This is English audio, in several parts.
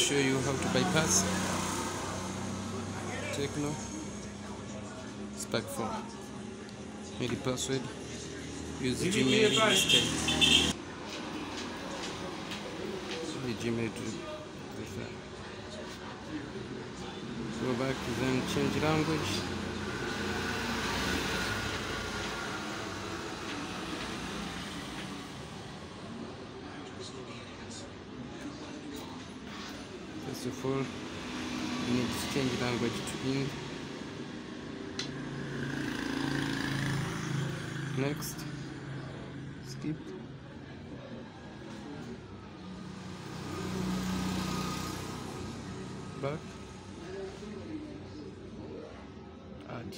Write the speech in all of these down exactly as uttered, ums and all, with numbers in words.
show you how to bypass Tecno Spark four. Made a password, use Gmail instead. Sorry, Gmail to prefer. Go back to then change language. First of all, we need to change language to Eng. Next, skip. Back. Add.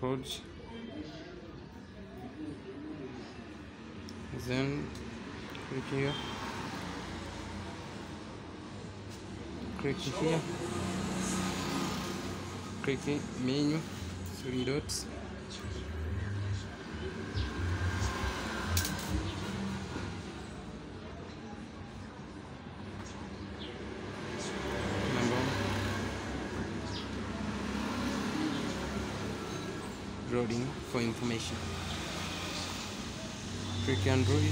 Hold. Then click here. Click here. Click menu. Three dots. Number. Loading for information. Click Android.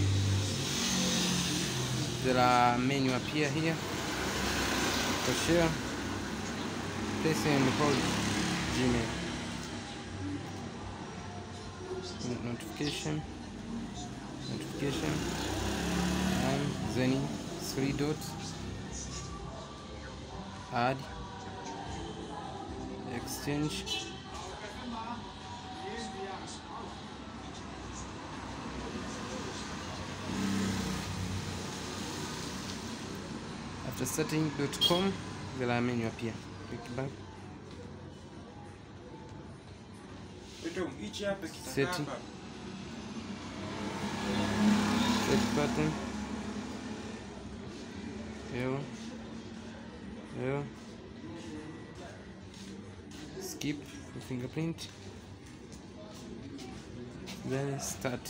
There are menu appear here. For share. Place and hold Gmail. Notification, notification, and then three dots, add, exchange, after setting dot com, there are menu appear, click back. Setting. Set button. Here. Here. Skip the fingerprint. Then start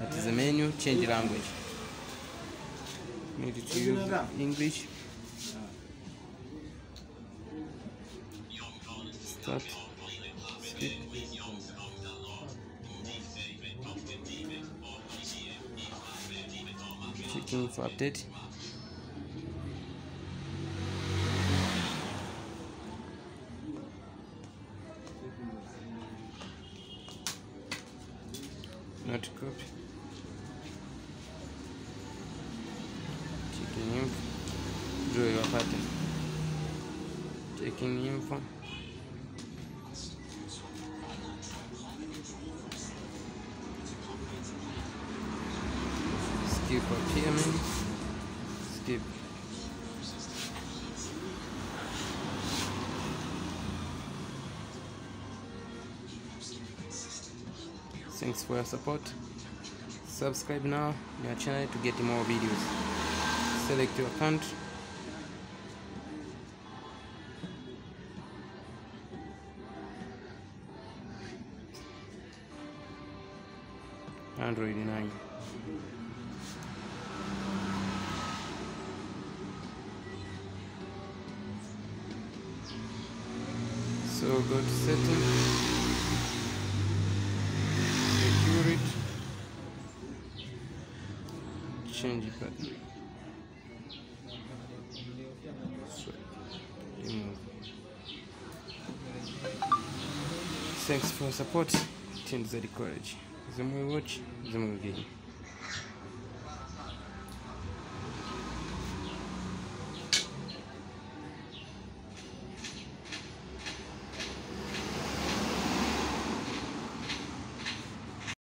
at the menu. Change language. Need to use English. Start. Skip. Checking for update. Not copy. Checking info. Draw your pattern. Checking info. Skip up here, man. Skip. Thanks for your support. Subscribe now to your channel to get more videos. Select your account. Android nine. So go to settings, secure it, change it button, swipe, remove. Thanks for support, Team Z College. The more you watch, the more you gain.